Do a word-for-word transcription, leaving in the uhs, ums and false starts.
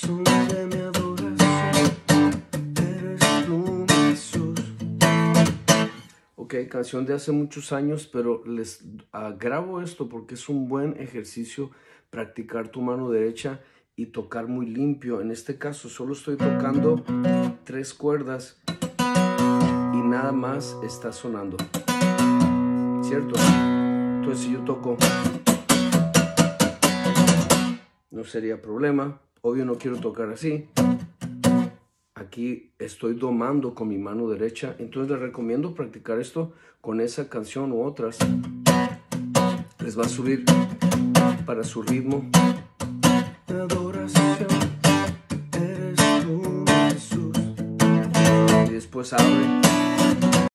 corazón de mi adoración, eres tú, Jesús. Ok, canción de hace muchos años, pero les uh, grabo esto porque es un buen ejercicio practicar tu mano derecha y tocar muy limpio. En este caso solo estoy tocando tres cuerdas y nada más está sonando, ¿cierto? Entonces si yo toco no sería problema. Obvio no quiero tocar así. Aquí estoy domando con mi mano derecha. Entonces les recomiendo practicar esto con esa canción u otras. Les va a subir para su ritmo. Adoración, eres tú, Jesús. Y después abre.